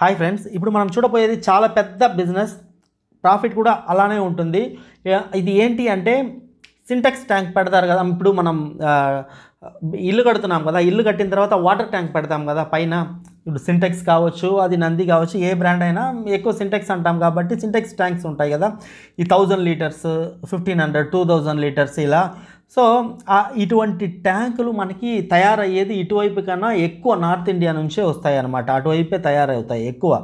Hi friends, ఇప్పుడు మనం చూడబోయేది చాలా పెద్ద బిజినెస్ ప్రాఫిట్ కూడా అలానే ఉంటుంది. ఇది ఏంటి అంటే సింటాక్స్ ట్యాంక్ పెడతారు కదా, ఇప్పుడు మనం ఇల్లు కడుతున్నాం కదా, ఇల్లు కట్టిన తర్వాత వాటర్ ట్యాంక్ పెడతాం కదా పైన, ఇప్పుడు సింటాక్స్ కావచ్చు, అది నంది కావచ్చు, ఏ బ్రాండ్ అయినా ఎక్కువ సింటాక్స్ అంటాం కాబట్టి సింటాక్స్ ట్యాంక్స్ ఉంటాయి కదా, ఈ 1000 లీటర్స్, 1500, 2000 లీటర్స్ ఇలా. సో ఇటువంటి ట్యాంకులు మనకి తయారయ్యేది ఇటువైపు కన్నా ఎక్కువ నార్త్ ఇండియా నుంచే వస్తాయి అన్నమాట, అటువైపే తయారవుతాయి ఎక్కువ.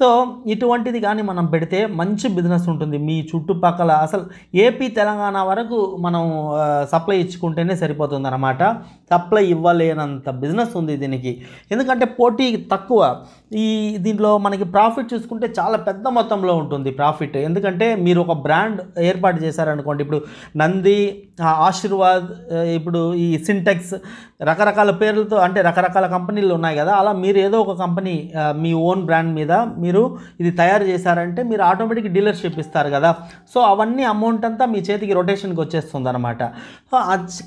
సో ఇటువంటిది కానీ మనం పెడితే మంచి బిజినెస్ ఉంటుంది. మీ చుట్టుపక్కల అసలు ఏపీ తెలంగాణ వరకు మనం సప్లై ఇచ్చుకుంటేనే సరిపోతుంది అన్నమాట. సప్లై ఇవ్వలేనంత బిజినెస్ ఉంది దీనికి, ఎందుకంటే పోటీ తక్కువ. ఈ దీంట్లో మనకి ప్రాఫిట్ చూసుకుంటే చాలా పెద్ద మొత్తంలో ఉంటుంది ప్రాఫిట్, ఎందుకంటే మీరు ఒక బ్రాండ్ ఏర్పాటు చేశారనుకోండి, ఇప్పుడు నంది, ఆశీర్వాద్, ఇప్పుడు ఈ సింటాక్స్, రకరకాల పేర్లతో అంటే రకరకాల కంపెనీలు ఉన్నాయి కదా, అలా మీరు ఏదో ఒక కంపెనీ మీ ఓన్ బ్రాండ్ మీద మీరు ఇది తయారు చేశారంటే మీరు ఆటోమేటిక్ డీలర్షిప్ ఇస్తారు కదా, సో అవన్నీ అమౌంట్ అంతా మీ చేతికి రొటేషన్కి వచ్చేస్తుంది అనమాట.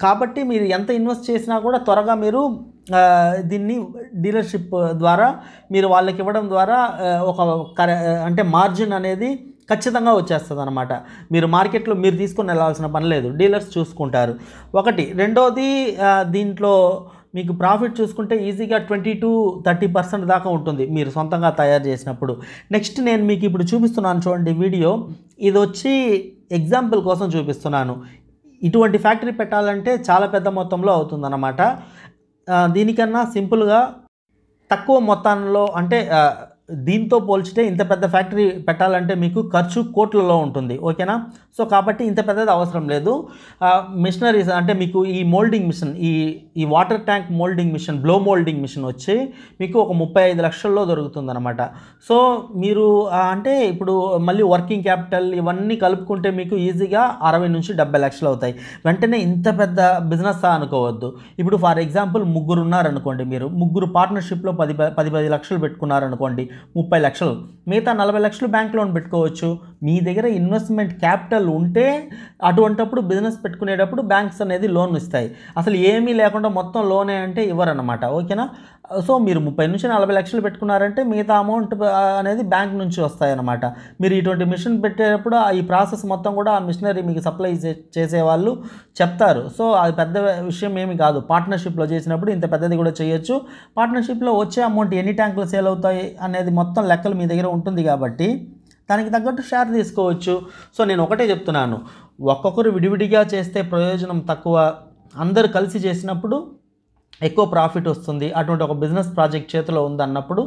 కాబట్టి మీరు ఎంత ఇన్వెస్ట్ చేసినా కూడా త్వరగా మీరు దీన్ని డీలర్షిప్ ద్వారా మీరు వాళ్ళకి ఇవ్వడం ద్వారా ఒక అంటే మార్జిన్ అనేది ఖచ్చితంగా వచ్చేస్తుంది అనమాట. మీరు మార్కెట్లో మీరు తీసుకొని వెళ్ళాల్సిన పని లేదు, డీలర్స్ చూసుకుంటారు ఒకటి. రెండోది దీంట్లో మీకు ప్రాఫిట్ చూసుకుంటే ఈజీగా 20 to 30% దాకా ఉంటుంది మీరు సొంతంగా తయారు చేసినప్పుడు. నెక్స్ట్ నేను మీకు ఇప్పుడు చూపిస్తున్నాను చూడండి వీడియో, ఇది వచ్చి ఎగ్జాంపుల్ కోసం చూపిస్తున్నాను. ఇటువంటి ఫ్యాక్టరీ పెట్టాలంటే చాలా పెద్ద మొత్తంలో అవుతుందన్నమాట. దీనికన్నా సింపుల్గా తక్కువ మొత్తంలో, అంటే దీంతో పోల్చితే ఇంత పెద్ద ఫ్యాక్టరీ పెట్టాలంటే మీకు ఖర్చు కోట్లలో ఉంటుంది, ఓకేనా. సో కాబట్టి ఇంత పెద్దది అవసరం లేదు. మిషనరీస్ అంటే మీకు ఈ మోల్డింగ్ మిషన్, ఈ water tank moulding machine, blow moulding machine వచ్చి మీకు ఒక 35 లక్షల్లో దొరుకుతుందన్నమాట. సో మీరు అంటే ఇప్పుడు మళ్ళీ వర్కింగ్ క్యాపిటల్ ఇవన్నీ కలుపుకుంటే మీకు ఈజీగా 60 నుంచి 70 లక్షలు అవుతాయి. వెంటనే ఇంత పెద్ద బిజినెస్ అనుకోవద్దు. ఇప్పుడు ఫర్ ఎగ్జాంపుల్ ముగ్గురు ఉన్నారనుకోండి, మీరు ముగ్గురు పార్ట్నర్షిప్లో 10 లక్షలు పెట్టుకున్నారనుకోండి, 30 లక్షలు, మిగతా 40 లక్షలు బ్యాంక్ లోన్ పెట్టుకోవచ్చు. మీ దగ్గర ఇన్వెస్ట్మెంట్ క్యాపిటల్ ఉంటే అటువంటిప్పుడు బిజినెస్ పెట్టుకునేటప్పుడు బ్యాంక్స్ అనేది లోన్ ఇస్తాయి. అసలు ఏమీ లేకుండా మొత్తం లోనే అంటే ఇవ్వరన్నమాట, ఓకేనా. సో మీరు 30 నుంచి 40 లక్షలు పెట్టుకున్నారంటే మిగతా అమౌంట్ అనేది బ్యాంక్ నుంచి వస్తాయన్నమాట. మీరు ఇటువంటి మిషన్ పెట్టేటప్పుడు ఈ ప్రాసెస్ మొత్తం కూడా ఆ మిషనరీ మీకు సప్లై చేసేవాళ్ళు చెప్తారు. సో అది పెద్ద విషయం ఏమి కాదు. పార్ట్నర్షిప్లో చేసినప్పుడు ఇంత పెద్దది కూడా చేయొచ్చు. పార్ట్నర్షిప్లో వచ్చే అమౌంట్ ఎన్ని ట్యాంకులు సేల్ అవుతాయి అనేది మొత్తం లెక్కలు మీ దగ్గర ఉంటుంది కాబట్టి దానికి తగ్గట్టు షేర్ తీసుకోవచ్చు. సో నేను ఒకటే చెప్తున్నాను, ఒక్కొక్కరు విడివిడిగా చేస్తే ప్రయోజనం తక్కువ, అందరు కలిసి చేసినప్పుడు ఎక్కువ ప్రాఫిట్ వస్తుంది. అటువంటి ఒక బిజినెస్ ప్రాజెక్ట్ చేతిలో ఉందన్నప్పుడు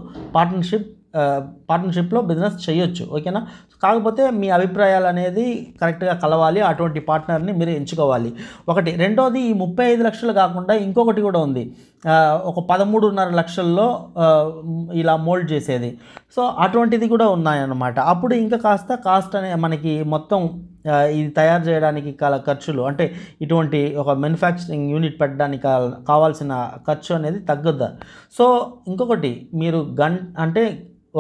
పార్ట్నర్షిప్లో బిజినెస్ చేయొచ్చు, ఓకేనా. కాకపోతే మీ అభిప్రాయాలు అనేది కరెక్ట్గా కలవాలి, అటువంటి పార్ట్నర్ని మీరు ఎంచుకోవాలి ఒకటి. రెండోది, ఈ 35 లక్షలు కాకుండా ఇంకొకటి కూడా ఉంది, ఒక 13.5 లక్షల్లో ఇలా మోల్డ్ చేసేది. సో అటువంటిది కూడా ఉన్నాయన్నమాట. అప్పుడు ఇంకా కాస్ట్ అనే మనకి మొత్తం ఇది తయారు చేయడానికి ఖర్చులు, అంటే ఇటువంటి ఒక మ్యానుఫ్యాక్చరింగ్ యూనిట్ పెట్టడానికి కావాల్సిన ఖర్చు అనేది తగ్గుద్దా. సో ఇంకొకటి, మీరు అంటే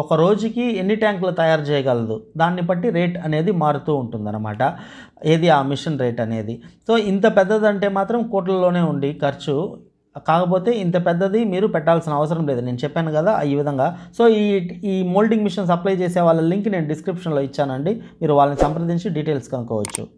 ఒక రోజుకి ఎన్ని ట్యాంకులు తయారు చేయగలదు దాన్ని బట్టి రేట్ అనేది మారుతూ ఉంటుందన్నమాట, ఏది ఆ మిషన్ రేట్ అనేది. సో ఇంత పెద్దదంటే మాత్రం కోట్లలోనే ఉంది ఖర్చు, కాకపోతే ఇంత పెద్దది మీరు పెట్టాల్సిన అవసరం లేదు, నేను చెప్పాను కదా ఈ విధంగా. సో ఈ మోల్డింగ్ మిషన్ సప్లై చేసే వాళ్ళ లింక్ నేను డిస్క్రిప్షన్లో ఇచ్చానండి, మీరు వాళ్ళని సంప్రదించి డీటెయిల్స్ కనుక్కోవచ్చు.